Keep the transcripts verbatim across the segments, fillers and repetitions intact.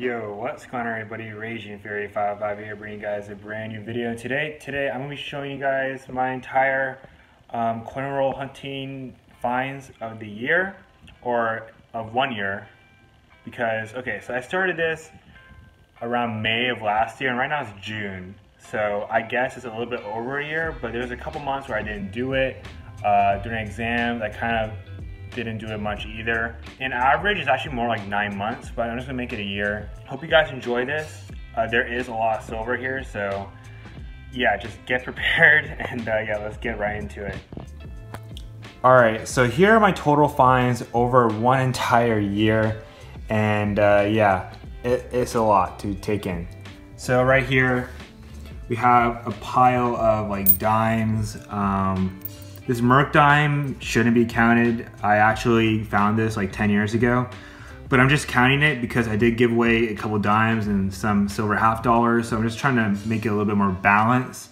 Yo, what's going on everybody? Raging Fury fifty-five here, bringing you guys a brand new video. Today, today I'm going to be showing you guys my entire um, coin roll hunting finds of the year, or of one year, because, okay, so I started this around May of last year, and right now it's June, so I guess it's a little bit over a year, but there's a couple months where I didn't do it. Uh, during exams, I kind of didn't do it much either. In average, it's actually more like nine months, but I'm just gonna make it a year. Hope you guys enjoy this. Uh, there is a lot of silver here, so yeah, just get prepared and uh, yeah, let's get right into it. All right, so here are my total finds over one entire year, and uh, yeah, it, it's a lot to take in. So right here, we have a pile of like dimes. Um, This Merc dime shouldn't be counted. I actually found this like ten years ago, but I'm just counting it because I did give away a couple dimes and some silver half dollars. So I'm just trying to make it a little bit more balanced.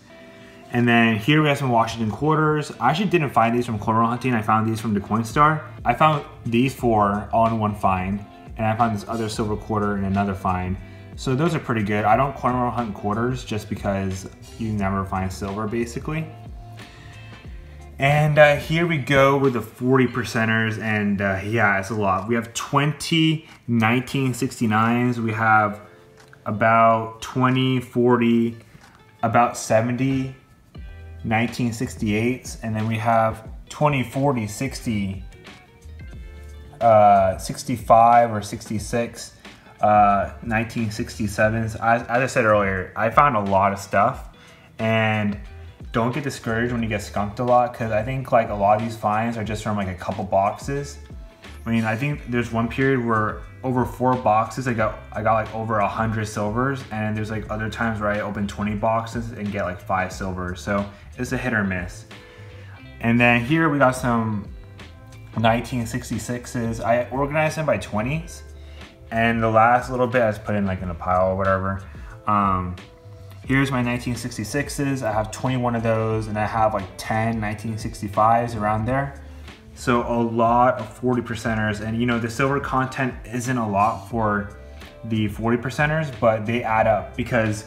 And then here we have some Washington quarters. I actually didn't find these from coin roll hunting. I found these from the Coinstar. I found these four all in one find, and I found this other silver quarter in another find. So those are pretty good. I don't coin roll hunt quarters just because you never find silver basically. And uh, here we go with the forty percenters, and uh, yeah, it's a lot. We have twenty nineteen sixty-nines, we have about twenty, forty, about seventy nineteen sixty-eights, and then we have twenty, forty, sixty, uh, sixty-five or sixty-six, uh, nineteen sixty-sevens. As I said earlier, I found a lot of stuff, and don't get discouraged when you get skunked a lot, because I think like a lot of these finds are just from like a couple boxes. I mean, I think there's one period where over four boxes I got I got like over a hundred silvers, and there's like other times where I open twenty boxes and get like five silvers. So it's a hit or miss. And then here we got some nineteen sixty-sixes. I organized them by twenties, and the last little bit I just put in like in a pile or whatever. Um, Here's my nineteen sixty-sixes, I have twenty-one of those, and I have like ten nineteen sixty-fives around there. So a lot of forty percenters, and you know, the silver content isn't a lot for the forty percenters, but they add up, because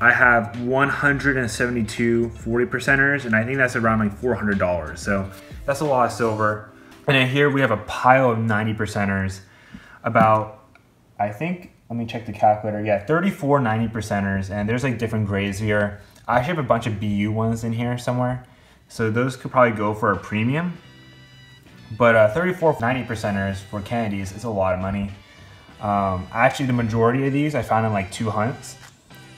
I have one hundred seventy-two forty percenters, and I think that's around like four hundred dollars. So that's a lot of silver. And then here we have a pile of ninety percenters, about, I think, let me check the calculator. Yeah, thirty-four ninety percenters, and there's like different grades here. I actually have a bunch of B U ones in here somewhere, so those could probably go for a premium. But uh, thirty-four ninety percenters for candies is a lot of money. Um, actually, the majority of these I found in like two hunts,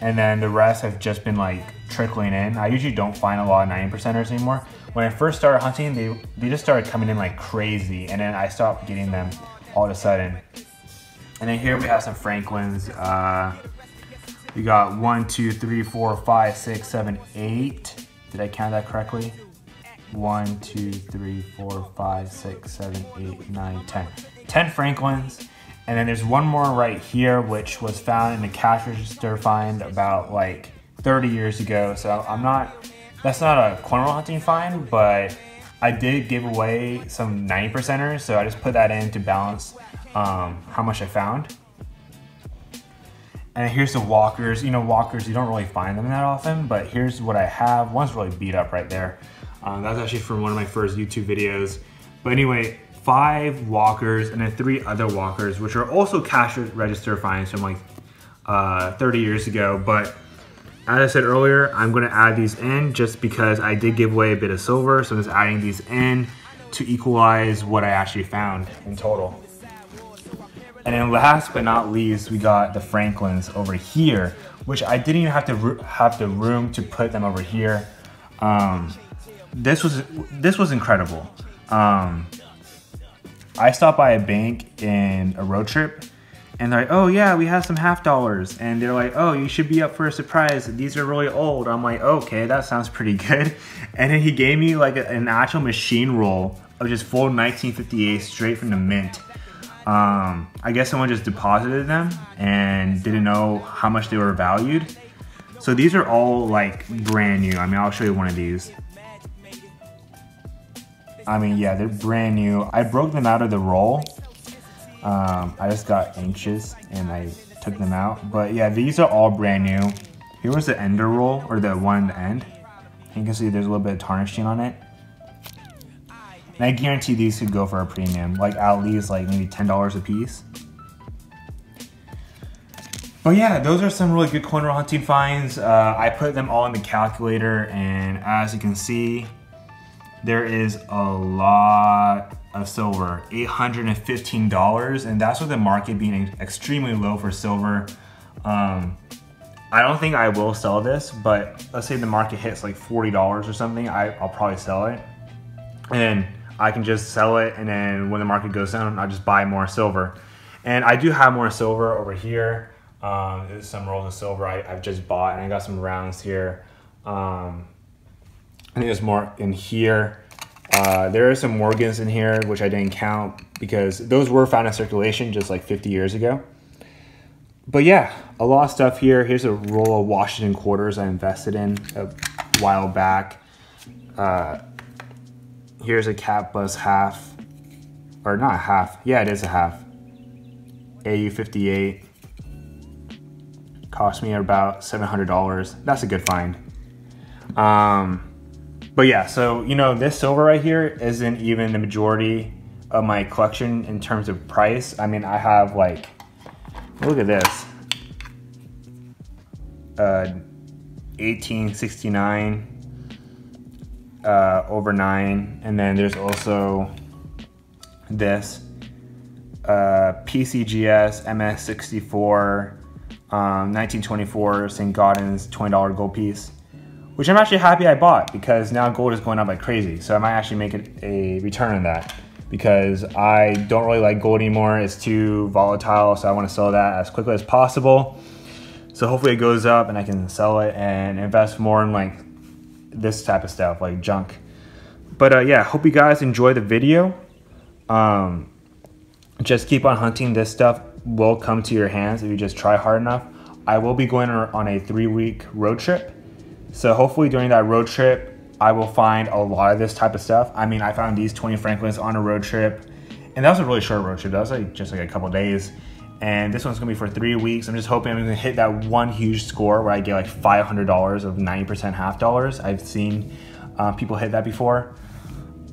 and then the rest have just been like trickling in. I usually don't find a lot of ninety percenters anymore. When I first started hunting, they, they just started coming in like crazy, and then I stopped getting them all of a sudden. And then here we have some Franklins. Uh, we got one, two, three, four, five, six, seven, eight. Did I count that correctly? One, two, three, four, five, six, seven, eight, nine, ten. Ten Franklins. And then there's one more right here, which was found in the cash register find about like thirty years ago. So I'm not, that's not a coin roll hunting find, but I did give away some ninety percenters. So I just put that in to balance Um, how much I found. And here's the walkers. You know, walkers, you don't really find them that often, but here's what I have. One's really beat up right there. Um, that's actually from one of my first YouTube videos. But anyway, five walkers and then three other walkers, which are also cash register finds from like uh, thirty years ago. But as I said earlier, I'm gonna add these in just because I did give away a bit of silver. So I'm just adding these in to equalize what I actually found in total. And then last but not least, we got the Franklins over here, which I didn't even have to have the room to put them over here. Um, this was this was incredible. Um, I stopped by a bank in a road trip, and they're like, "Oh yeah, we have some half dollars," and they're like, "Oh, you should be up for a surprise. These are really old." I'm like, "Okay, that sounds pretty good." And then he gave me like a, an actual machine roll of just full nineteen fifty-eight straight from the mint. Um, I guess someone just deposited them and didn't know how much they were valued. So these are all like brand new. I mean, I'll show you one of these. I mean, yeah, they're brand new. I broke them out of the roll. Um, I just got anxious and I took them out. But yeah, these are all brand new. Here was the ender roll, or the one in the end. You can see there's a little bit of tarnishing on it. And I guarantee these could go for a premium, like at least like maybe ten dollars a piece. But yeah, those are some really good coin roll hunting finds. Uh, I put them all in the calculator, and as you can see, there is a lot of silver, eight hundred fifteen dollars, and that's with the market being extremely low for silver. Um, I don't think I will sell this, but let's say the market hits like forty dollars or something, I, I'll probably sell it. And I can just sell it, and then when the market goes down, I'll just buy more silver. And I do have more silver over here. Um, there's some rolls of silver I, I've just bought, and I got some rounds here. Um, I think there's more in here. Uh, there are some Morgans in here, which I didn't count because those were found in circulation just like fifty years ago. But yeah, a lot of stuff here. Here's a roll of Washington quarters I invested in a while back. Uh, Here's a cat bus half, or not half. Yeah, it is a half. A U fifty-eight, cost me about seven hundred dollars. That's a good find. Um, but yeah, so you know, this silver right here isn't even the majority of my collection in terms of price. I mean, I have like, look at this, uh, eighteen sixty-nine. Uh, over nine, and then there's also this uh, P C G S M S sixty-four, um, nineteen twenty-four Saint Gaudens twenty dollar gold piece, which I'm actually happy I bought because now gold is going up like crazy. So I might actually make it a return on that because I don't really like gold anymore. It's too volatile, so I want to sell that as quickly as possible. So hopefully it goes up and I can sell it and invest more in like this type of stuff, like junk. But uh, yeah, hope you guys enjoy the video. Um, just keep on hunting. This stuff will come to your hands if you just try hard enough. I will be going on a three week road trip. So hopefully during that road trip, I will find a lot of this type of stuff. I mean, I found these twenty Franklins on a road trip, and that was a really short road trip. That was like just like a couple days. And this one's gonna be for three weeks. I'm just hoping I'm gonna hit that one huge score where I get like five hundred dollars of ninety percent half dollars. I've seen uh, people hit that before.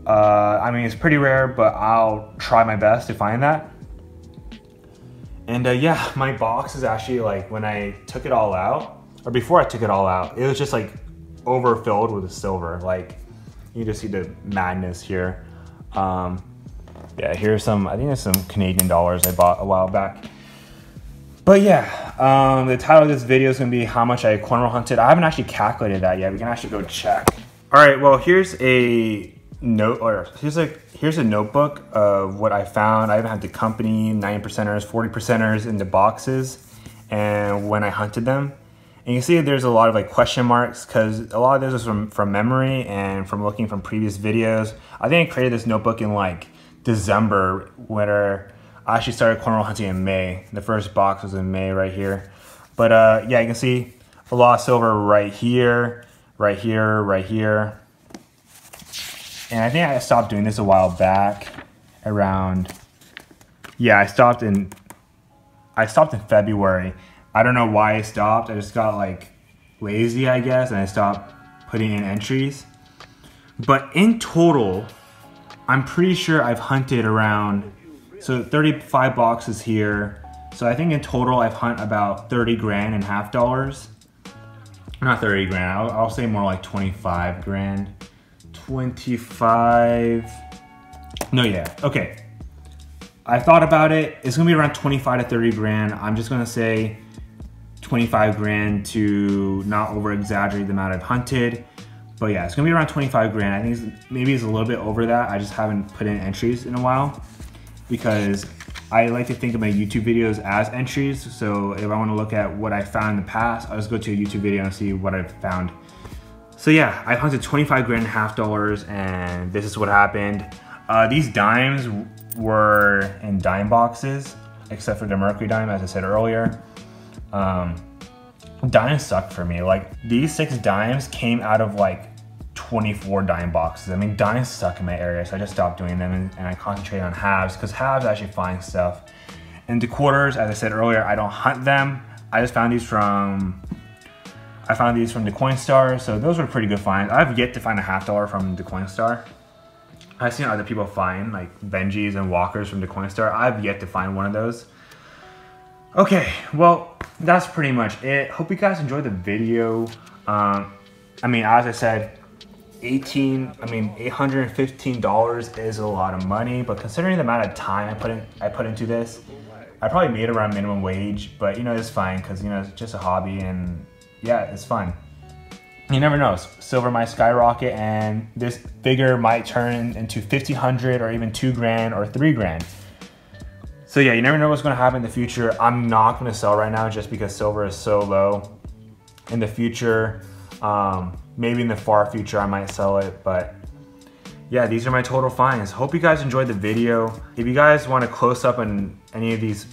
Uh, I mean, it's pretty rare, but I'll try my best to find that. And uh, yeah, my box is actually like, when I took it all out, or before I took it all out, it was just like overfilled with silver. Like, you just see the madness here. Um, Yeah, here's some, I think there's some Canadian dollars I bought a while back. But yeah, um, the title of this video is gonna be how much I coin roll hunted. I haven't actually calculated that yet. We can actually go check. All right, well, here's a note, or here's a, here's a notebook of what I found. I even have the company, ninety percenters, forty percenters in the boxes, and when I hunted them. And you can see there's a lot of like question marks because a lot of this is from, from memory and from looking from previous videos. I think I created this notebook in like December, where I actually started coin roll hunting in May. The first box was in May right here. But uh, yeah, you can see a lot of silver right here, right here, right here. And I think I stopped doing this a while back around, yeah, I stopped in, I stopped in February. I don't know why I stopped. I just got like lazy, I guess, and I stopped putting in entries. But in total, I'm pretty sure I've hunted around, so thirty-five boxes here. So I think in total I've hunted about thirty grand in half dollars. Not thirty grand, I'll, I'll say more like twenty-five grand. twenty-five, no, yeah, okay. I thought about it, it's gonna be around twenty-five to thirty grand. I'm just gonna say twenty-five grand to not over exaggerate the amount I've hunted. But yeah, it's gonna be around twenty-five grand. I think it's, maybe it's a little bit over that. I just haven't put in entries in a while because I like to think of my YouTube videos as entries. So if I wanna look at what I found in the past, I'll just go to a YouTube video and see what I've found. So yeah, I've hunted twenty-five grand and half dollars, and this is what happened. Uh, these dimes were in dime boxes, except for the Mercury dime, as I said earlier. Um, dimes suck for me. Like, these six dimes came out of like twenty-four dime boxes. I mean, dimes suck in my area, so I just stopped doing them, and, and I concentrate on halves because halves actually find stuff. In the quarters, as I said earlier, I don't hunt them. I just found these from, I found these from the Coinstar, so those were pretty good finds. I've yet to find a half dollar from the Coinstar. I've seen other people find like Benjis and Walkers from the Coinstar. I've yet to find one of those. Okay, well, that's pretty much it. Hope you guys enjoyed the video. Um, I mean, as I said, eighteen, I mean, eight hundred fifteen dollars is a lot of money, but considering the amount of time I put in, I put into this, I probably made around minimum wage, but you know, it's fine because, you know, it's just a hobby and yeah, it's fun. You never know, silver might skyrocket and this figure might turn into fifteen hundred or even two grand or three grand. So yeah, you never know what's gonna happen in the future. I'm not gonna sell right now just because silver is so low. In the future, um, maybe in the far future, I might sell it, but yeah, these are my total finds. Hope you guys enjoyed the video. If you guys want to close up on any of these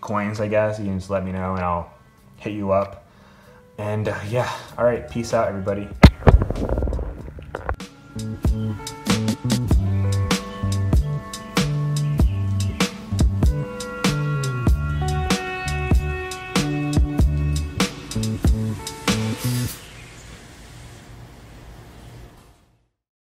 coins, I guess, you can just let me know and I'll hit you up. And uh, yeah, all right, peace out, everybody.